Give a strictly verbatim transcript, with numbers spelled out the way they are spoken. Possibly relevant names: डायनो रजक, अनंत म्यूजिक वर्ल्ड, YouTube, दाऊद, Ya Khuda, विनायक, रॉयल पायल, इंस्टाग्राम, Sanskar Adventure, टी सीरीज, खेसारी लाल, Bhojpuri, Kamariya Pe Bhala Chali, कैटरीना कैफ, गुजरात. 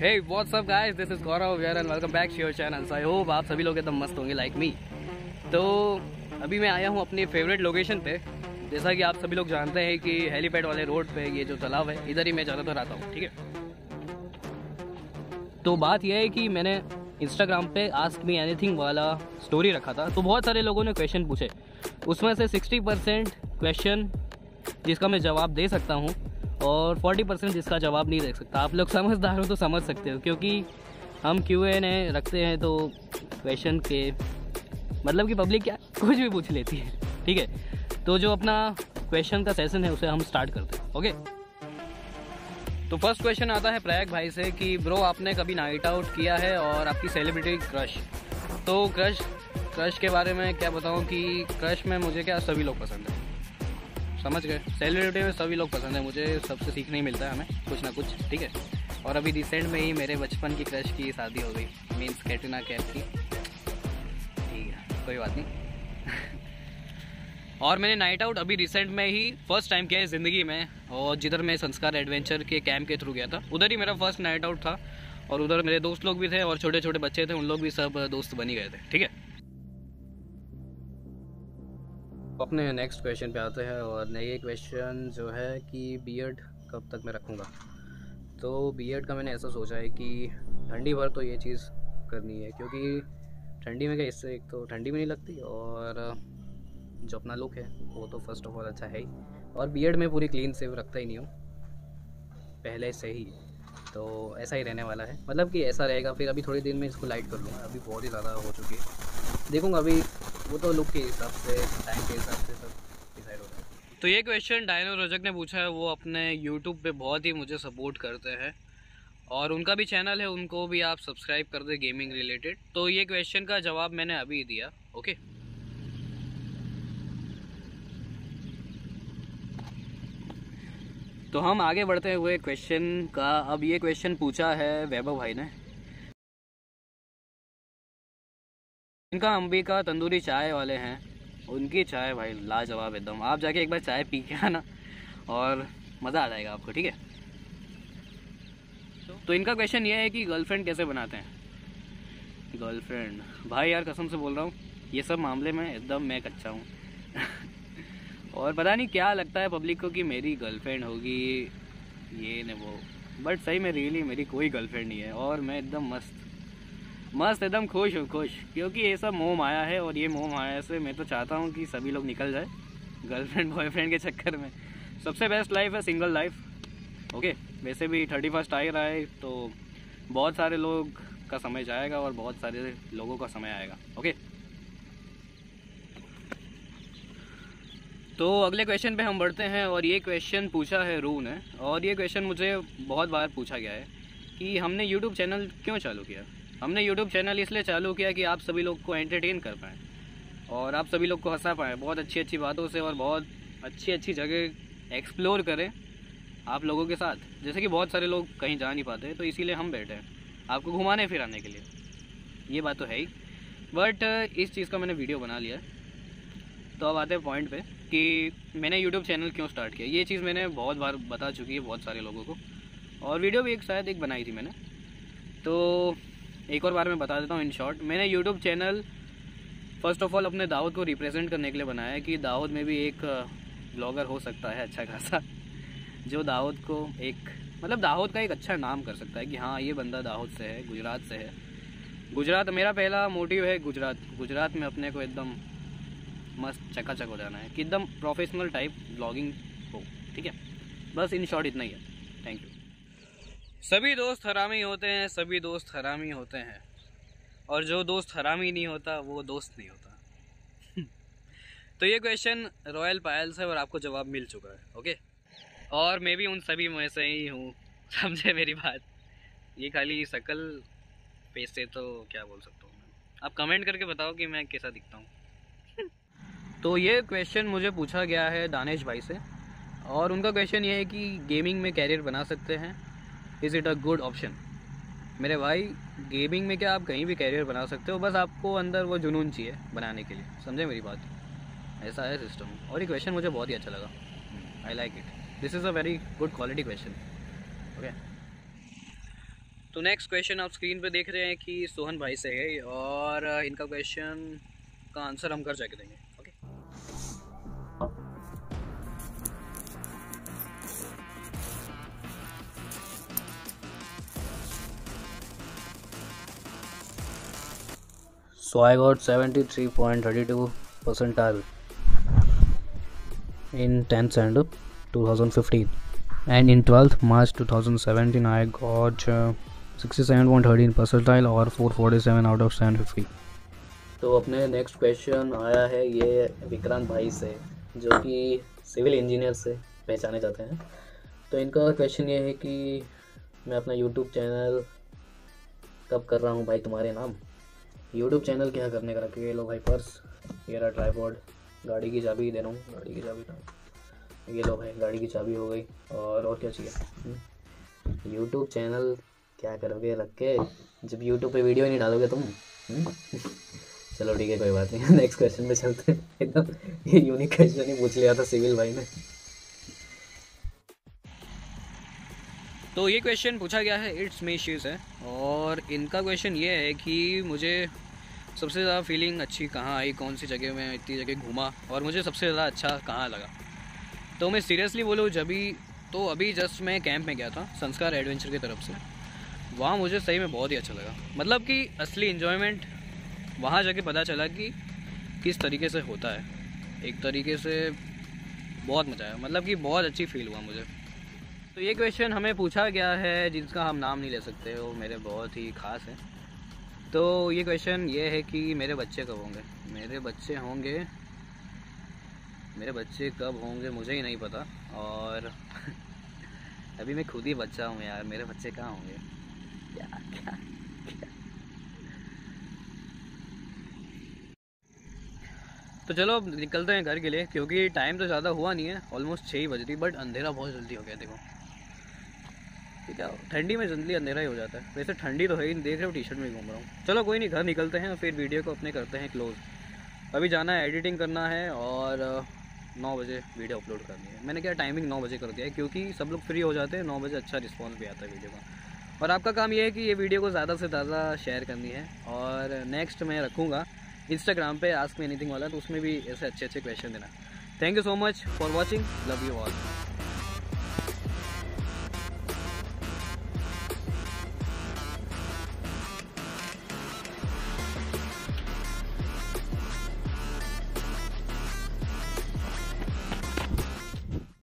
Hey what's up guys, this is Gaurav here and welcome back to your channel. So I hope आप सभी लोग एकदम मस्त होंगे लाइक मी। तो अभी मैं आया हूँ अपनी फेवरेट लोकेशन पे। जैसा कि आप सभी लोग जानते हैं कि हेलीपैड वाले रोड पे ये जो तालाब है, इधर ही मैं ज़्यादातर आता हूँ, ठीक है। तो बात यह है कि मैंने इंस्टाग्राम पे आस्क मी एनीथिंग वाला स्टोरी रखा था, तो बहुत सारे लोगों ने क्वेश्चन पूछे। उसमें से सिक्सटी परसेंट क्वेश्चन जिसका मैं जवाब दे सकता हूँ और चालीस परसेंट जिसका जवाब नहीं दे सकता। आप लोग समझदार हो तो समझ सकते हो, क्योंकि हम क्यू एन ए रखते हैं तो क्वेश्चन के मतलब कि पब्लिक क्या कुछ भी पूछ लेती है, ठीक है। तो जो अपना क्वेश्चन का सेशन है उसे हम स्टार्ट करते हैं, ओके। तो फर्स्ट क्वेश्चन आता है प्रयाग भाई से कि ब्रो आपने कभी नाइट आउट किया है और आपकी सेलिब्रिटी क्रश। तो क्रश क्रश के बारे में क्या बताऊँ कि क्रश में मुझे क्या सभी लोग पसंद है, समझ गए। सेलिब्रिटी में सभी लोग पसंद है, मुझे सबसे सीखने ही मिलता है हमें कुछ ना कुछ, ठीक है। और अभी रिसेंट में ही मेरे बचपन की क्रश की शादी हो गई, मीन्स कैटरीना कैफ की, ठीक है, कोई बात नहीं। और मैंने नाइट आउट अभी रिसेंट में ही फर्स्ट टाइम किया है ज़िंदगी में, और जिधर मैं संस्कार एडवेंचर के कैंप के थ्रू गया था उधर ही मेरा फर्स्ट नाइट आउट था। और उधर मेरे दोस्त लोग भी थे और छोटे छोटे बच्चे थे, उन लोग भी सब दोस्त बन ही गए थे, ठीक है। अपने नेक्स्ट क्वेश्चन पे आते हैं और ये क्वेश्चन जो है कि बीएड कब तक मैं रखूँगा। तो बीएड का मैंने ऐसा सोचा है कि ठंडी भर तो ये चीज़ करनी है, क्योंकि ठंडी में क्या इससे एक तो ठंडी भी नहीं लगती और जो अपना लुक है वो तो फर्स्ट ऑफ ऑल अच्छा है ही, और बीएड में पूरी क्लीन सेव रखता ही नहीं हूँ पहले से ही, तो ऐसा ही रहने वाला है, मतलब कि ऐसा रहेगा। फिर अभी थोड़ी देर में इसको लाइट कर लूँगा, अभी बहुत ही ज़्यादा हो चुकी है, देखूँगा अभी वो तो लुक के हिसाब से टाइम के हिसाब से सब डिसाइड होता है। तो ये क्वेश्चन डायनो रजक ने पूछा है, वो अपने यूट्यूब पे बहुत ही मुझे सपोर्ट करते हैं और उनका भी चैनल है, उनको भी आप सब्सक्राइब कर दें गेमिंग रिलेटेड। तो ये क्वेश्चन का जवाब मैंने अभी दिया, ओके। तो हम आगे बढ़ते हुए क्वेश्चन का, अब ये क्वेश्चन पूछा है वैभव भाई ने, इनका अंबिका तंदूरी चाय वाले हैं, उनकी चाय भाई लाजवाब एकदम, आप जाके एक बार चाय पी के आना और मज़ा आ जाएगा आपको, ठीक है। तो इनका क्वेश्चन ये है कि गर्लफ्रेंड कैसे बनाते हैं। गर्लफ्रेंड भाई यार कसम से बोल रहा हूँ, ये सब मामले में एकदम मैं कच्चा हूँ। और पता नहीं क्या लगता है पब्लिक को कि मेरी गर्लफ्रेंड होगी ये न वो, बट सही में रियली मेरी कोई गर्लफ्रेंड नहीं है और मैं एकदम मस्त मस्त एकदम खुश हूँ, खुश, क्योंकि ये सब मोह माया है और ये मोह माया से मैं तो चाहता हूँ कि सभी लोग निकल जाए गर्लफ्रेंड बॉयफ्रेंड के चक्कर में। सबसे बेस्ट लाइफ है सिंगल लाइफ, ओके। वैसे भी थर्टी फर्स्ट आ ही रहा है तो बहुत सारे लोग का समय जाएगा और बहुत सारे लोगों का समय आएगा, ओके। तो अगले क्वेश्चन पे हम बढ़ते हैं और ये क्वेश्चन पूछा है रू ने, और ये क्वेश्चन मुझे बहुत बार पूछा गया है कि हमने यूट्यूब चैनल क्यों चालू किया। हमने यूट्यूब चैनल इसलिए चालू किया कि आप सभी लोग को एंटरटेन कर पाएँ और आप सभी लोग को हंसा पाएँ बहुत अच्छी अच्छी बातों से, और बहुत अच्छी अच्छी जगह एक्सप्लोर करें आप लोगों के साथ, जैसे कि बहुत सारे लोग कहीं जा नहीं पाते, तो इसीलिए हम बैठे हैं आपको घुमाने फिराने के लिए, ये बात तो है ही। बट इस चीज़ का मैंने वीडियो बना लिया। तो अब आते हैं पॉइंट पे कि मैंने यूट्यूब चैनल क्यों स्टार्ट किया। ये चीज़ मैंने बहुत बार बता चुकी है बहुत सारे लोगों को, और वीडियो भी एक शायद एक बनाई थी मैंने, तो एक और बार मैं बता देता हूँ इन शॉर्ट। मैंने YouTube channel first of all अपने दाऊद को रिप्रेजेंट करने के लिए बनाया है कि दाऊद में भी एक ब्लॉगर हो सकता है अच्छा खासा, जो दाऊद को एक मतलब दाऊद का एक अच्छा नाम कर सकता है कि हाँ ये बंदा दाऊद से है, गुजरात से है। गुजरात मेरा पहला मोटिव है, गुजरात गुजरात में अपने को एकदम मस्त चकाचक हो जाना है कि एकदम प्रोफेशनल टाइप ब्लॉगिंग हो, ठीक है। बस इन शॉर्ट इतना ही है, थैंक यू। सभी दोस्त हरामी होते हैं, सभी दोस्त हरामी होते हैं, और जो दोस्त हरामी नहीं होता वो दोस्त नहीं होता। तो ये क्वेश्चन रॉयल पायल से, और आपको जवाब मिल चुका है, ओके। और मैं भी उन सभी में से ही हूँ, समझे मेरी बात। ये खाली शकल पे से तो क्या बोल सकता हूँ मैं, आप कमेंट करके बताओ कि मैं कैसा दिखता हूँ। तो ये क्वेश्चन मुझे पूछा गया है दानिश भाई से, और उनका क्वेश्चन ये है कि गेमिंग में कैरियर बना सकते हैं, is it a good option. मेरे भाई गेमिंग में क्या आप कहीं भी कैरियर बना सकते हो, बस आपको अंदर वो जुनून चाहिए बनाने के लिए, समझे मेरी बात, ऐसा है सिस्टम। और ये क्वेश्चन मुझे बहुत ही अच्छा लगा, I like it, this is a very good quality question, okay. तो नेक्स्ट क्वेश्चन आप स्क्रीन पे देख रहे हैं कि सोहन भाई से है और इनका क्वेश्चन का आंसर हम घर जाके देंगे। Okay, so I got seventy three point thirty two percentile in tenth and twenty fifteen, and in twelfth March twenty seventeen I got uh, sixty-seven point one three percentile or four forty-seven out of seven fifty। तो अपने next question आया है ये विक्रांत भाई से जो कि civil engineer से पहचाने जाते हैं। तो इनका क्वेश्चन ये है कि मैं अपना यूट्यूब चैनल कब कर रहा हूँ भाई तुम्हारे नाम। यूट्यूब चैनल क्या करने का रखे, लो भाई पर्स, ये रहा ट्राइपॉड, गाड़ी की चाबी दे रहा हूँ, गाड़ी की चाबी ना, ये लो भाई गाड़ी की चाबी हो गई। और और क्या चाहिए, यूट्यूब चैनल क्या करोगे रख के जब यूट्यूब पे वीडियो नहीं डालोगे तुम। चलो ठीक है कोई बात नहीं, नेक्स्ट क्वेश्चन पे चलते हैं। एकदम ये यूनिक क्वेश्चन ही पूछ लिया था सिविल भाई ने। तो ये क्वेश्चन पूछा गया है, इट्स मी शीज है, और इनका क्वेश्चन ये है कि मुझे सबसे ज़्यादा फीलिंग अच्छी कहाँ आई, कौन सी जगह मैं इतनी जगह घूमा और मुझे सबसे ज़्यादा अच्छा कहाँ लगा। तो मैं सीरियसली बोलूँ जब भी, तो अभी जस्ट मैं कैंप में गया था संस्कार एडवेंचर की तरफ से, वहाँ मुझे सही में बहुत ही अच्छा लगा। मतलब कि असली इन्जॉयमेंट वहाँ जाके पता चला कि किस तरीके से होता है, एक तरीके से बहुत मज़ा आया, मतलब कि बहुत अच्छी फील हुआ मुझे। तो ये क्वेश्चन हमें पूछा गया है जिसका हम नाम नहीं ले सकते, वो मेरे बहुत ही ख़ास है। तो ये क्वेश्चन ये है कि मेरे बच्चे कब होंगे, मेरे बच्चे होंगे मेरे बच्चे कब होंगे मुझे ही नहीं पता, और अभी मैं खुद ही बच्चा हूँ यार, मेरे बच्चे कहाँ होंगे क्या, क्या, क्या। तो चलो अब निकलते हैं घर के लिए, क्योंकि टाइम तो ज़्यादा हुआ नहीं है, ऑलमोस्ट छः ही बज रही, बट अंधेरा बहुत जल्दी हो गया। देखो ठीक है, ठंडी में जल्दी अंधेरा ही हो जाता है, वैसे ठंडी तो है ही, देख रहे हो टी शर्ट में घूम रहा हूँ। चलो कोई नहीं, घर निकलते हैं फिर वीडियो को अपने करते हैं क्लोज। अभी जाना है, एडिटिंग करना है और नौ बजे वीडियो अपलोड करनी है। मैंने क्या टाइमिंग नौ बजे कर दिया है क्योंकि सब लोग फ्री हो जाते हैं नौ बजे, अच्छा रिस्पॉन्स भी आता है वीडियो का। और आपका काम ये है कि ये वीडियो को ज़्यादा से ज़्यादा शेयर करनी है, और नेक्स्ट मैं रखूँगा इंस्टाग्राम पर आस्क मी एनीथिंग वाला, तो उसमें भी ऐसे अच्छे अच्छे क्वेश्चन देना। Thank you so much for watching, love you all.